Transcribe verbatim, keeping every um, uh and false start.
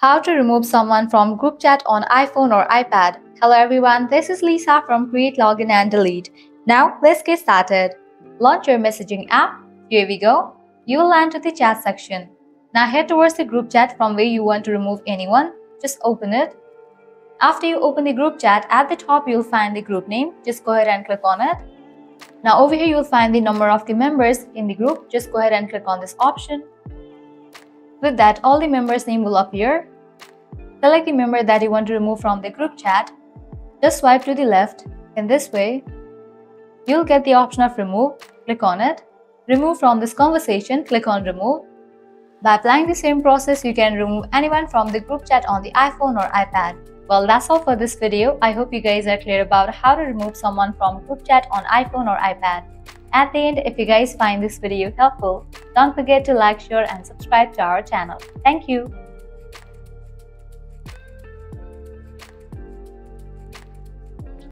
How to remove someone from group chat on iPhone or iPad. Hello everyone, this is Lisa from Create, Login, and Delete. Now let's get started. Launch your messaging app. Here we go. You will land to the chat section. Now head towards the group chat from where you want to remove anyone. Just open it. After you open the group chat, at the top you'll find the group name. Just go ahead and click on it. Now over here you'll find the number of the members in the group. Just go ahead and click on this option. With that, all the members' name will appear. Select the member that you want to remove from the group chat. Just swipe to the left. In this way, you'll get the option of remove. Click on it. Remove from this conversation. Click on remove. By applying the same process, you can remove anyone from the group chat on the iPhone or iPad. Well, that's all for this video. I hope you guys are clear about how to remove someone from group chat on iPhone or iPad. At the end, if you guys find this video helpful, don't forget to like, share, and subscribe to our channel. Thank you.